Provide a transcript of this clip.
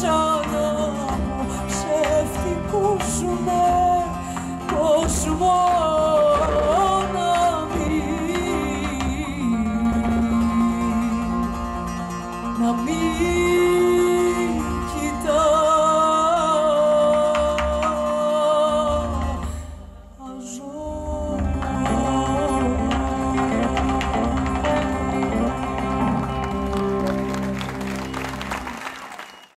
Σαν να ψεύτικο σου με κόσμο.